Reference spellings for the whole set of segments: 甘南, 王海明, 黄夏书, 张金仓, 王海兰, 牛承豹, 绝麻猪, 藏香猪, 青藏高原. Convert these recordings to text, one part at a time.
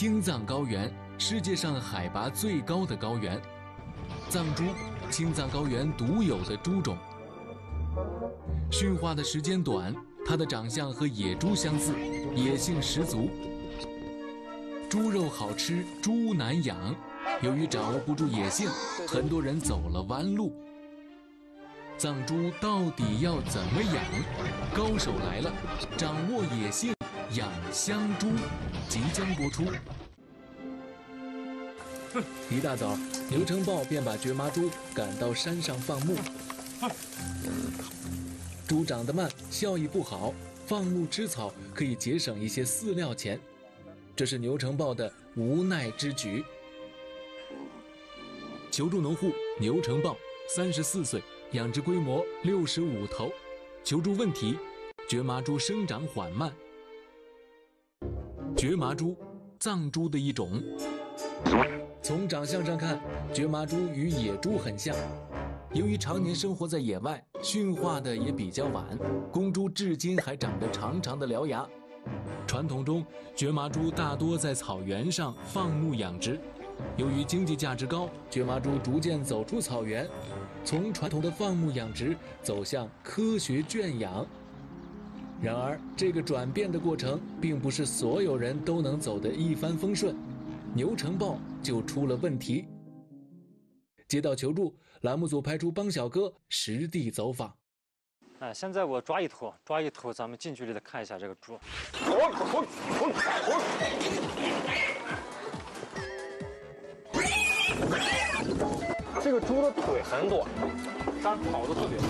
青藏高原，世界上海拔最高的高原。藏猪，青藏高原独有的猪种。驯化的时间短，它的长相和野猪相似，野性十足。猪肉好吃，猪难养。由于掌握不住野性，很多人走了弯路。藏猪到底要怎么养？高手来了，掌握野性。 养香猪即将播出。一大早，牛承豹便把绝麻猪赶到山上放牧。猪长得慢，效益不好，放牧吃草可以节省一些饲料钱，这是牛承豹的无奈之举。求助农户牛承豹，34岁，养殖规模65头。求助问题：绝麻猪生长缓慢。 绝麻猪，藏猪的一种。从长相上看，绝麻猪与野猪很像。由于常年生活在野外，驯化的也比较晚，公猪至今还长着长长的獠牙。传统中，绝麻猪大多在草原上放牧养殖。由于经济价值高，绝麻猪逐渐走出草原，从传统的放牧养殖走向科学圈养。 然而，这个转变的过程并不是所有人都能走得一帆风顺，牛承豹就出了问题。接到求助，栏目组派出帮小哥实地走访。哎，现在我抓一头，抓一头，咱们近距离的看一下这个猪。这个猪的腿很短，但跑得特别快。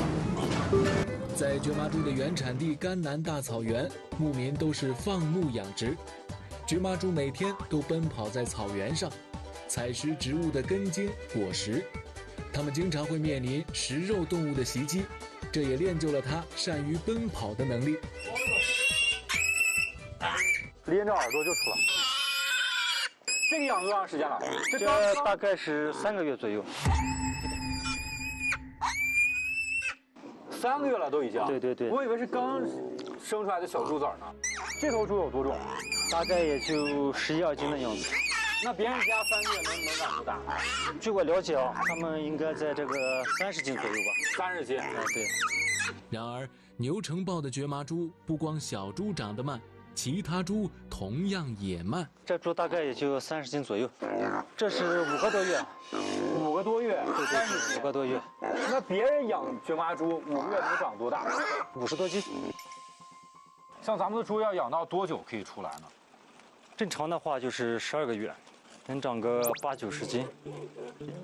在绝麻猪的原产地甘南大草原，牧民都是放牧养殖。绝麻猪每天都奔跑在草原上，采食植物的根茎、果实。它们经常会面临食肉动物的袭击，这也练就了它善于奔跑的能力。连着耳朵就出来。这个养多长时间了？这大概是3个月左右。 3个月了都已经，对对对，我以为是刚生出来的小猪崽呢。这头猪有多重？大概也就11-12斤的样子。那别人家3个月能长多大？据我了解啊，他们应该在这个30斤左右吧。30斤，哎对。然而，牛承豹的绝麻猪不光小猪长得慢，其他猪同样也慢。这猪大概也就30斤左右。这是5个多月。 5个多月，对对，5个多月。那别人养绝麻猪5个月能长多大？50多斤。像咱们的猪要养到多久可以出来呢？正常的话就是12个月，能长个80-90斤。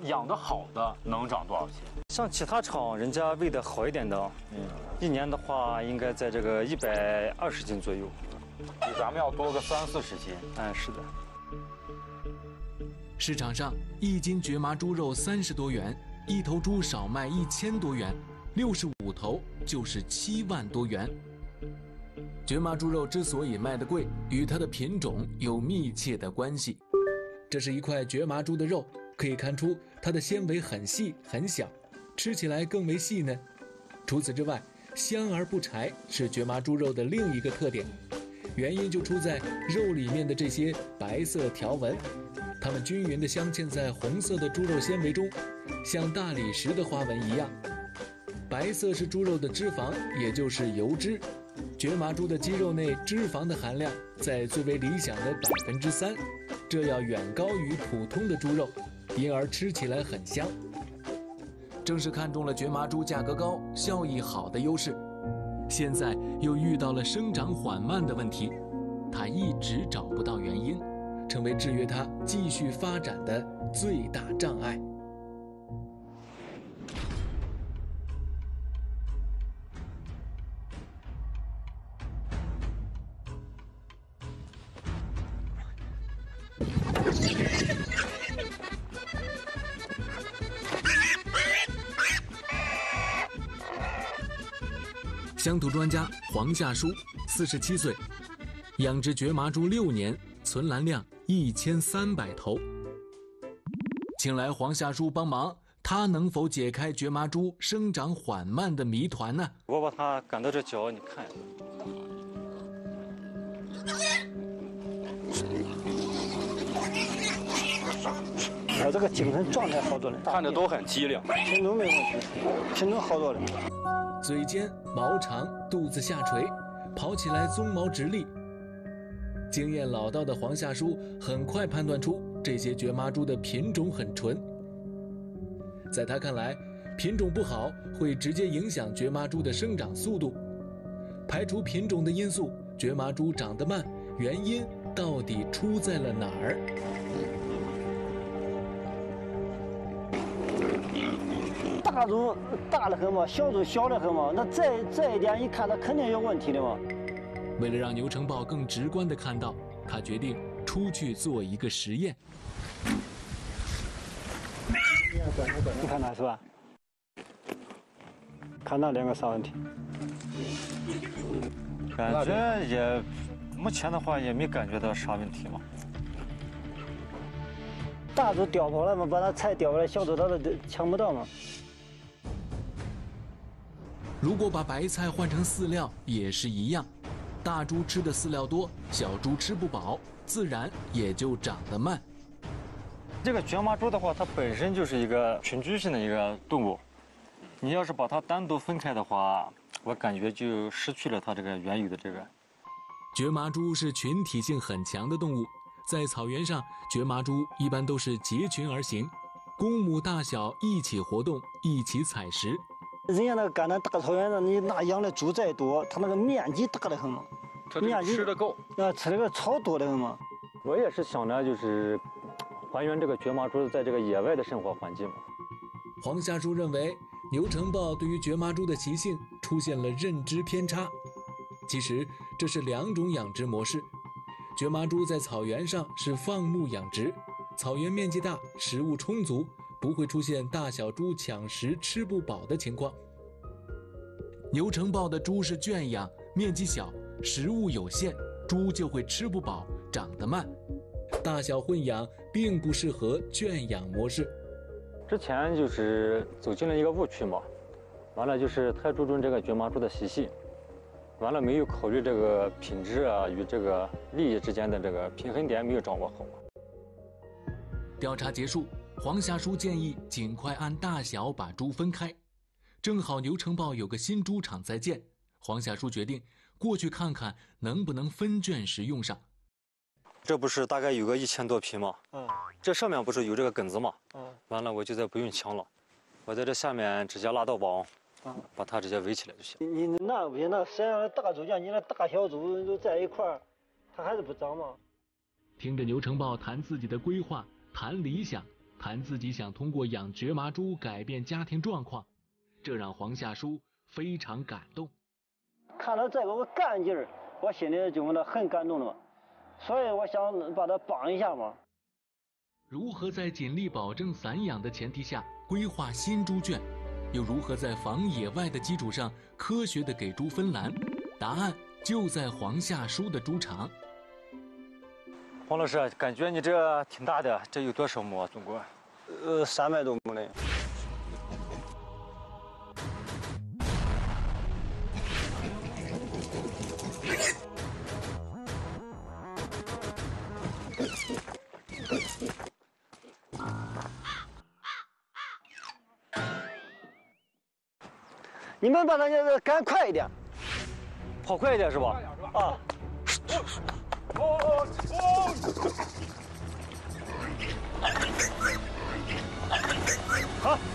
养得好的能长多少斤？像其他厂人家喂的好一点的，1年的话应该在这个120斤左右，比咱们要多个30-40斤。嗯，是的。 市场上1斤绝麻猪肉30多元，一头猪少卖1000多元，65头就是7万多元。绝麻猪肉之所以卖得贵，与它的品种有密切的关系。这是一块绝麻猪的肉，可以看出它的纤维很细很小，吃起来更为细嫩。除此之外，香而不柴是绝麻猪肉的另一个特点，原因就出在肉里面的这些白色条纹。 它们均匀地镶嵌在红色的猪肉纤维中，像大理石的花纹一样。白色是猪肉的脂肪，也就是油脂。绝麻猪的鸡肉内脂肪的含量在最为理想的3%，这要远高于普通的猪肉，因而吃起来很香。正是看中了绝麻猪价格高、效益好的优势，现在又遇到了生长缓慢的问题，它一直找不到原因。 成为制约它继续发展的最大障碍。乡土专家黄夏书，47岁，养殖绝麻猪6年，存栏量 1300头，请来黄夏书帮忙，他能否解开绝麻猪生长缓慢的谜团呢？我把它赶到这脚，你看一下。我这个精神状态好多了，看着都很机灵。秦东没问题，秦东好多了。嘴尖、毛长、肚子下垂，跑起来鬃毛直立。经验老道的黄夏叔很快判断出这些绝妈猪的品种很纯。在他看来，品种不好会直接影响绝妈猪的生长速度。排除品种的因素，绝妈猪长得慢，原因到底出在了哪儿？ 大猪大得很嘛，小猪小得很嘛，那这一点一看，它肯定有问题的嘛。为了让牛承豹更直观地看到，他决定出去做一个实验。你看它是吧？看那两个啥问题？感觉也，目前的话也没感觉到啥问题嘛。 大猪叼跑了嘛，把那菜叼过来，小猪它都抢不到嘛。如果把白菜换成饲料也是一样，大猪吃的饲料多，小猪吃不饱，自然也就长得慢。这个绝妈猪的话，它本身就是一个群居性的一个动物，你要是把它单独分开的话，我感觉就失去了它这个原有的这个。绝妈猪是群体性很强的动物。 在草原上，绝麻猪一般都是结群而行，公母大小一起活动，一起采食。人家那个甘南大草原上，你那养的猪再多，它那个面积大得很嘛，面积吃得够，吃那个草多得很嘛。我也是想着就是还原这个绝麻猪在这个野外的生活环境嘛。黄夏叔认为，牛承豹对于绝麻猪的习性出现了认知偏差，其实这是两种养殖模式。 绝麻猪在草原上是放牧养殖，草原面积大，食物充足，不会出现大小猪抢食吃不饱的情况。牛承豹的猪是圈养，面积小，食物有限，猪就会吃不饱，长得慢。大小混养并不适合圈养模式。之前就是走进了一个误区嘛，完了就是太注重这个绝麻猪的习性。 完了，没有考虑这个品质啊与这个利益之间的这个平衡点，没有掌握好。调查结束，黄夏叔建议尽快按大小把猪分开。正好牛承豹有个新猪场在建，黄夏叔决定过去看看能不能分圈时用上。这不是大概有个1000多匹吗？嗯。这上面不是有这个梗子吗？嗯。完了，我就再不用枪了，我在这下面直接拉到网。 把它直接围起来就行。你那不行，那山上的大猪叫你那大小猪都在一块儿，它还是不长嘛。听着牛承豹谈自己的规划，谈理想，谈自己想通过养绝麻猪改变家庭状况，这让黄夏叔非常感动。看到这个我干劲儿，我心里就觉得很感动了，所以我想把它帮一下嘛。如何在尽力保证散养的前提下规划新猪圈？ 又如何在防野外的基础上科学的给猪分栏？答案就在黄夏叔的猪场。黄老师，感觉你这挺大的，这有多少亩啊？总共？300多亩嘞。你们把它赶快一点，跑快一点是吧？啊！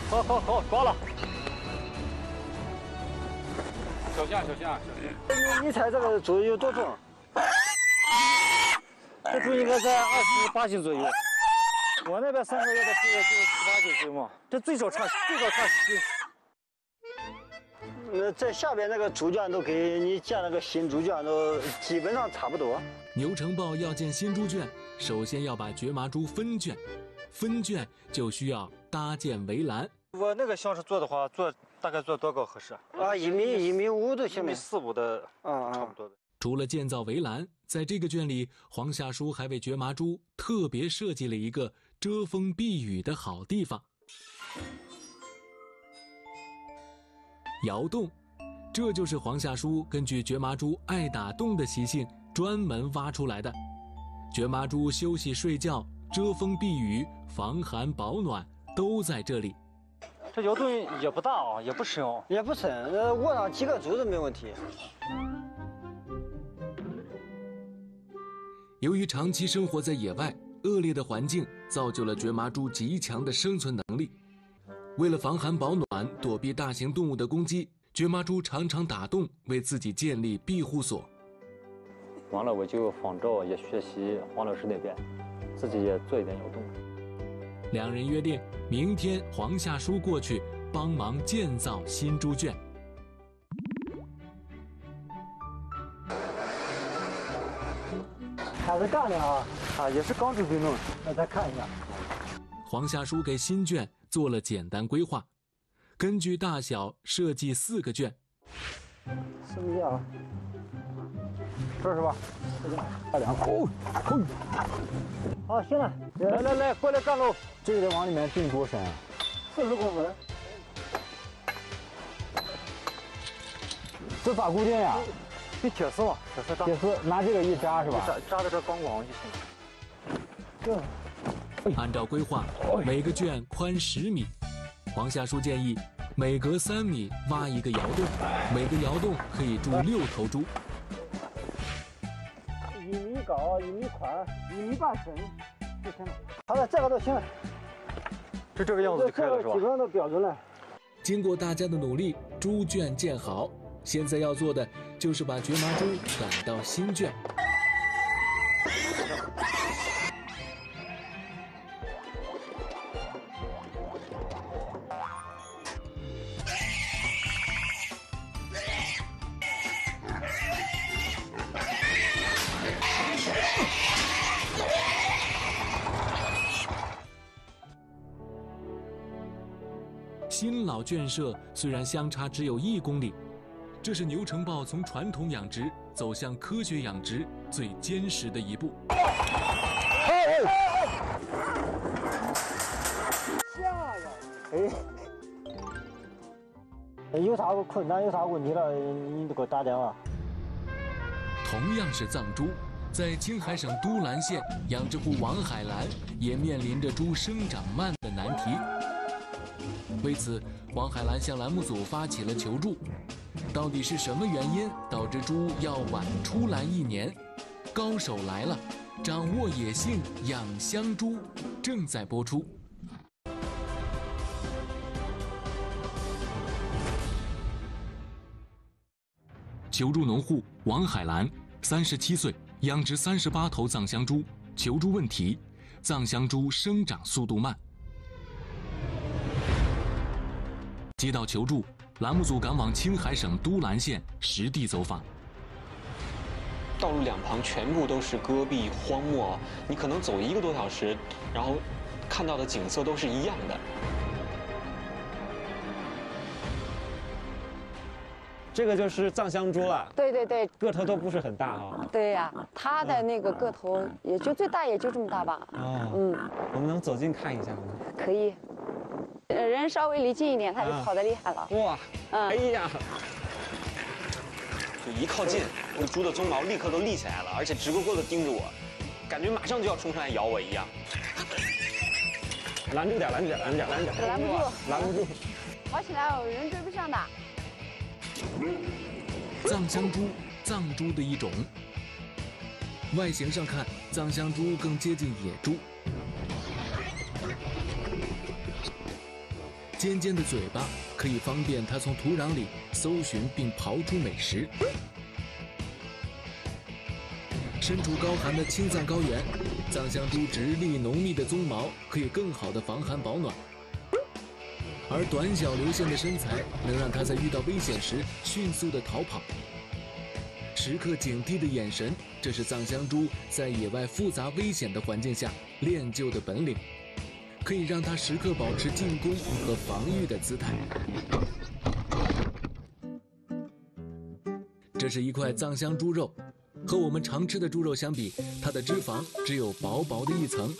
好，抓了！小夏，你猜这个猪有多重？这猪应该在28斤左右。我那边3个月的猪就是18、19斤嘛，这最少差10斤。 在下边那个猪圈都给你建了个新猪圈，都基本上差不多。牛承豹要建新猪圈，首先要把绝麻猪分圈，分圈就需要搭建围栏。我那个像是做的话，大概做多高合适啊？1米5都行，1米45的，差不多。除了建造围栏，在这个圈里，黄夏叔还为绝麻猪特别设计了一个遮风避雨的好地方。 窑洞，这就是黄夏叔根据绝麻猪爱打洞的习性专门挖出来的。绝麻猪休息睡觉遮风避雨、防寒保暖都在这里。这窑洞也不大啊，也不深啊，也不深，卧上几个竹子没问题。由于长期生活在野外，恶劣的环境造就了角麻猪极强的生存能力。为了防寒保暖，躲避大型动物的攻击，角麻猪常常打洞，为自己建立庇护所。完了，我就仿照也学习黄老师那边，自己也做一点窑洞。两人约定，明天黄夏书过去帮忙建造新猪圈。还是干的啊，啊，也是刚准备弄，那再看一下。黄夏书给新圈做了简单规划，根据大小设计4个圈。是不是啊？ 这是吧？大梁，哦，好，行了，来，过来干喽！这个得往里面定多深啊？40公分。这咋固定呀？用铁丝嘛，铁丝拿这个一扎是吧？扎到这钢管就行。对。按照规划，每个圈宽10米。黄夏书建议，每隔3米挖一个窑洞，每个窑洞可以住6头猪。 高1米宽，1米半深就行了。好了，这个都行了，就这个样子就可以了，是吧？这个都标准了。经过大家的努力，猪圈建好，现在要做的就是把角麻猪赶到新圈。新老圈舍虽然相差只有1公里，这是牛城豹从传统养殖走向科学养殖最坚实的一步。吓呀！哎，有啥困难有啥问题了，你都给我打电话。同样是藏猪，在青海省都兰县，养殖户王海兰也面临着猪生长慢的难题。 为此，王海兰向栏目组发起了求助。到底是什么原因导致猪要晚出栏1年？高手来了，掌握野性养香猪，正在播出。求助农户王海兰，37岁，养殖38头藏香猪。求助问题：藏香猪生长速度慢。 接到求助，栏目组赶往青海省都兰县实地走访。道路两旁全部都是戈壁荒漠，你可能走1个多小时，然后看到的景色都是一样的。这个就是藏香猪了。对对对，个头都不是很大啊。对呀、啊，它的那个个头也就最大也就这么大吧。哦，嗯，我们能走近看一下吗？可以。 人稍微离近一点，它就跑得厉害了。哇！哎呀，就一靠近，那猪的鬃毛立刻都立起来了，而且直勾勾的盯着我，感觉马上就要冲上来咬我一样。拦住点，拦住点，拦住点，拦住点！拦不住，拦不住！跑起来，人追不上的。藏香猪，藏猪的一种。外形上看，藏香猪更接近野猪。 尖尖的嘴巴可以方便它从土壤里搜寻并刨出美食。身处高寒的青藏高原，藏香猪直立浓密的鬃毛可以更好的防寒保暖，而短小流线的身材能让它在遇到危险时迅速的逃跑。时刻警惕的眼神，这是藏香猪在野外复杂危险的环境下练就的本领。 可以让它时刻保持进攻和防御的姿态。这是一块藏香猪肉，和我们常吃的猪肉相比，它的脂肪只有薄薄的一层，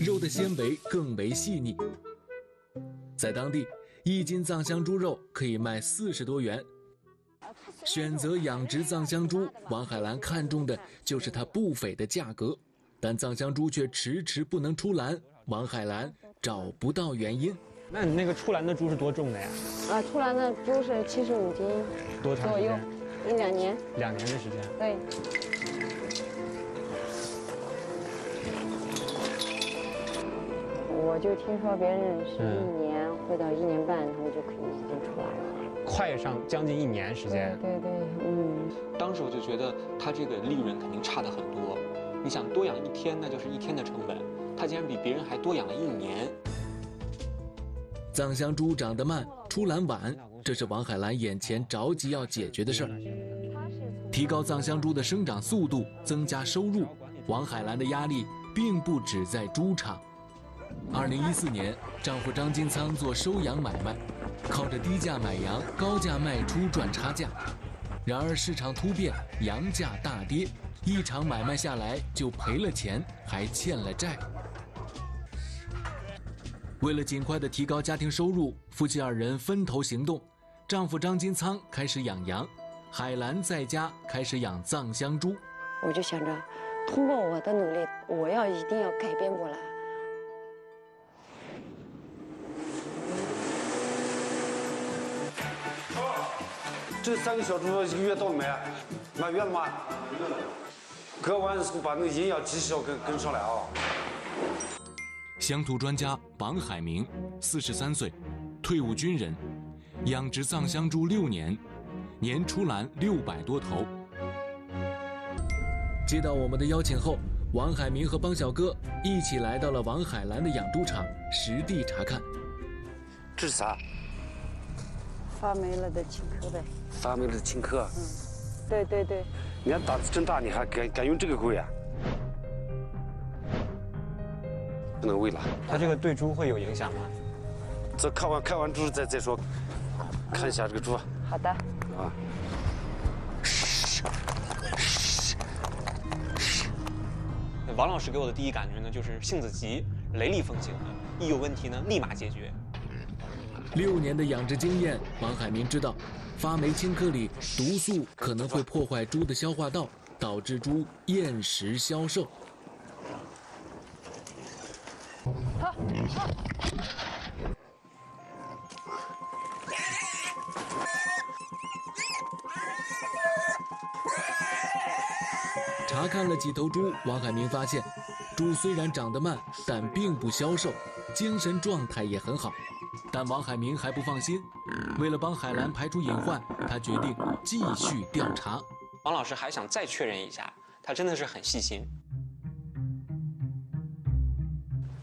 肉的纤维更为细腻。在当地，1斤藏香猪肉可以卖40多元。选择养殖藏香猪，王海兰看中的就是它不菲的价格。但藏香猪却迟迟不能出栏，王海兰找不到原因。那你那个出栏的猪是多重的呀？啊，出栏的猪是75斤，多长左右？1、2年。2年的时间。对。 我就听说别人是1年或到1年半，他们就可以已经出来了，快上将近1年时间。对对，当时我就觉得他这个利润肯定差的很多。你想多养1天，那就是1天的成本，他竟然比别人还多养了1年。藏香猪长得慢，出栏晚，这是王海兰眼前着急要解决的事儿。提高藏香猪的生长速度，增加收入，王海兰的压力并不只在猪场。 2014年，丈夫张金仓做收羊买卖，靠着低价买羊、高价卖出赚差价。然而市场突变，羊价大跌，一场买卖下来就赔了钱，还欠了债。为了尽快的提高家庭收入，夫妻二人分头行动。丈夫张金仓开始养羊，海兰在家开始养藏香猪。我就想着，通过我的努力，我一定要改变过来。 这3个小猪1个月到了没？满月了吗？满月了。割完把那个营养及时要跟上来啊。乡土专家王海明，43岁，退伍军人，养殖藏香猪6年，年出栏600多头。接到我们的邀请后，王海明和帮小哥一起来到了王海兰的养猪场，实地查看。这是啥？ 发霉了的青稞呗，发霉了的青稞。对对对。你看胆子真大，你还敢用这个喂啊？不能喂了。它这个对猪会有影响吗？这看完猪再说，看一下这个猪。好的。啊。王老师给我的第一感觉呢，就是性子急，雷厉风行的，一有问题呢立马解决。 6年的养殖经验，王海明知道，发霉青稞里毒素可能会破坏猪的消化道，导致猪厌食消瘦。查看了几头猪，王海明发现，猪虽然长得慢，但并不消瘦，精神状态也很好。 但王海明还不放心，为了帮海兰排除隐患，他决定继续调查。王老师还想再确认一下，他真的是很细心。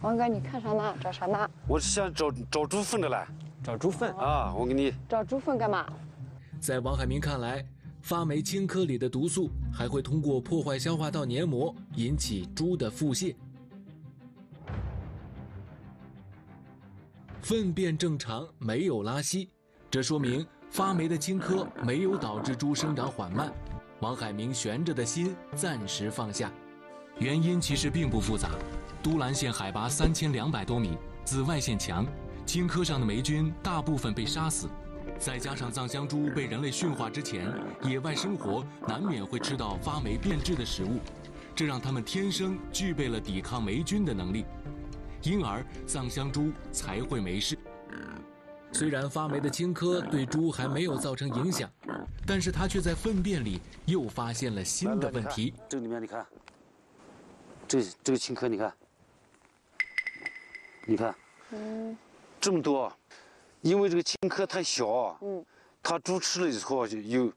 王哥，你看啥呢？找啥呢？我是想找猪粪的嘞。找猪粪啊！我给你找猪粪干嘛？在王海明看来，发霉青稞里的毒素还会通过破坏消化道黏膜，引起猪的腹泻。 粪便正常，没有拉稀，这说明发霉的青稞没有导致猪生长缓慢。王海明悬着的心暂时放下，原因其实并不复杂。都兰县海拔3200多米，紫外线强，青稞上的霉菌大部分被杀死，再加上藏香猪被人类驯化之前，野外生活难免会吃到发霉变质的食物，这让它们天生具备了抵抗霉菌的能力。 因而，藏香猪才会没事。虽然发霉的青稞对猪还没有造成影响，但是它却在粪便里又发现了新的问题。这个里面你看，这个青稞，你看，这么多，因为这个青稞太小，它猪吃了以后有，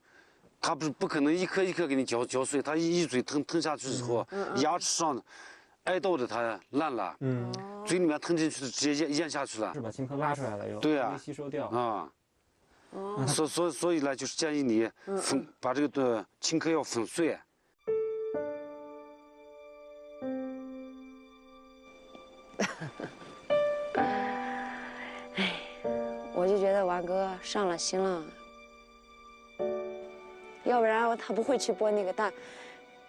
它不可能一颗一颗给你嚼碎，它一嘴吞下去以后，牙齿上。 挨到的它烂了，嘴里面吞进去的直接咽下去了，是把青稞拉出来了又，对啊，吸收掉啊，所以呢，就是建议你把这个青稞要粉碎。哎，我就觉得王哥上了心了，要不然他不会去剥那个大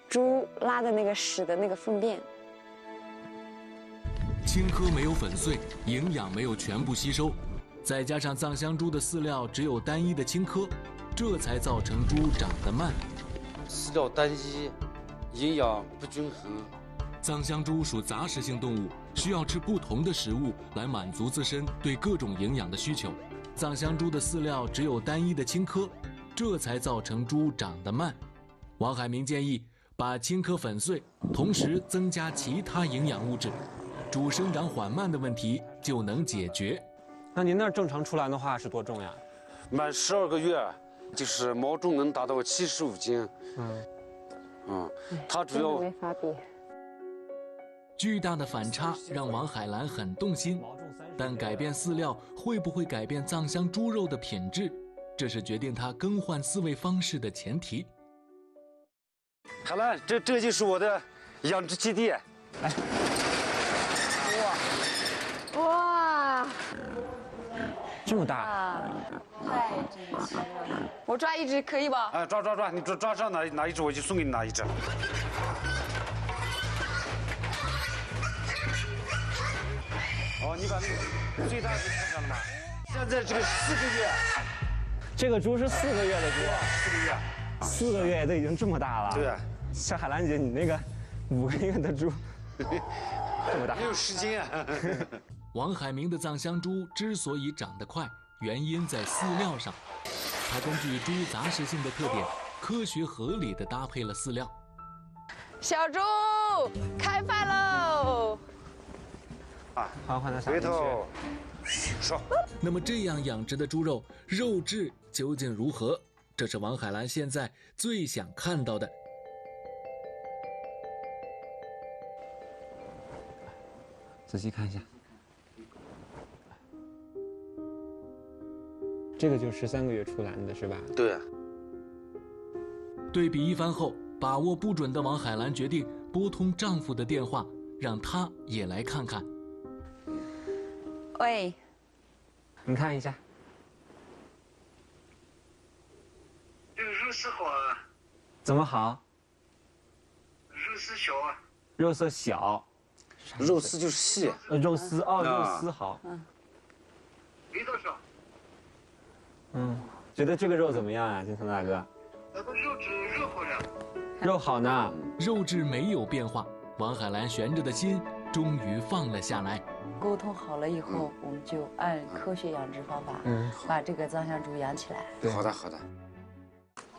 猪拉的那个屎的那个粪便。 青稞没有粉碎，营养没有全部吸收，再加上藏香猪的饲料只有单一的青稞，这才造成猪长得慢。饲料单一，营养不均衡。藏香猪属杂食性动物，需要吃不同的食物来满足自身对各种营养的需求。藏香猪的饲料只有单一的青稞，这才造成猪长得慢。王海明建议把青稞粉碎，同时增加其他营养物质，猪生长缓慢的问题就能解决。那您那正常出栏的话是多重呀？满12个月，就是毛重能达到75斤。它主要没法比。 巨大的反差让王海兰很动心，但改变饲料会不会改变藏香猪肉的品质，这是决定他更换饲喂方式的前提。海兰，这就是我的养殖基地，来，哇，这么大，太珍惜了。我抓一只可以吧？哎，抓，你抓上哪一只我就送给你哪一只。 哦，你把那个最大的看上了吗？现在这个4个月，这个猪是4个月的猪，4个月都已经这么大了。对，像海兰姐你那个5个月的猪，这么大，60斤啊。王海明的藏香猪之所以长得快，原因在饲料上。他根据猪杂食性的特点，科学合理地搭配了饲料。小猪开饭喽！ 啊，回头说。那么这样养殖的猪肉肉质究竟如何？这是王海兰现在最想看到的。仔细看一下，这个就13个月出栏的是吧？对啊。对比一番后，把握不准的王海兰决定拨通丈夫的电话，让他也来看看。 喂，你看一下，肉色好啊？怎么好？肉色小啊。肉色小，肉丝就是细。肉丝哦，肉丝好。嗯。味道爽。嗯，觉得这个肉怎么样啊，金城大哥？肉质好呀。肉好呢，肉质没有变化。王海兰悬着的心终于放了下来。 沟通好了以后，我们就按科学养殖方法，把这个藏香猪养起来。对，好的。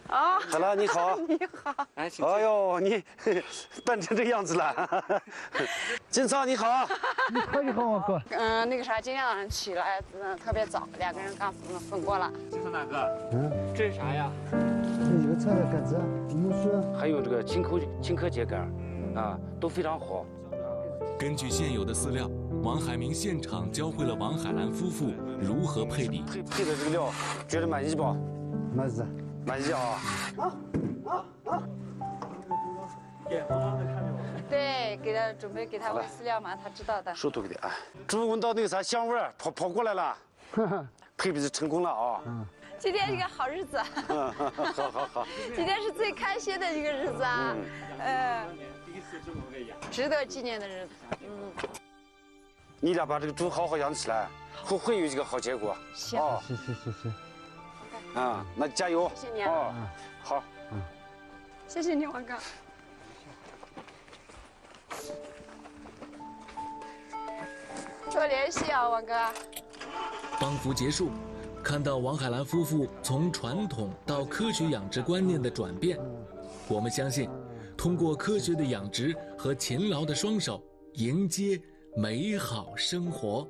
啊，海兰你好，你好，哎，哎呦，你扮成这个样子了。金仓你好，你好，你好，哥。嗯，那个啥，今天起来特别早，2个人刚分锅了。金仓大哥，这是啥呀？这油菜的杆子，你说。还有这个青稞秸秆，啊，都非常好。根据现有的饲料。 王海明现场教会了王海兰夫妇如何配比。配的这个料，觉得满意不？满意啊！对，给他准备给他喂饲料嘛，他知道的。手都给他啊！猪闻到那个啥香味儿，跑过来了。配比成功了啊！今天是个好日子。好。今天是最开心的一个日子啊！第一次这么喂养，值得纪念的日子。嗯。 你俩把这个猪好好养起来，会有一个好结果。行，是。啊，那加油！谢谢你啊。好，谢谢你，王哥。多联系啊，王哥。帮扶结束，看到王海兰夫妇从传统到科学养殖观念的转变，我们相信，通过科学的养殖和勤劳的双手，迎接。 美好生活。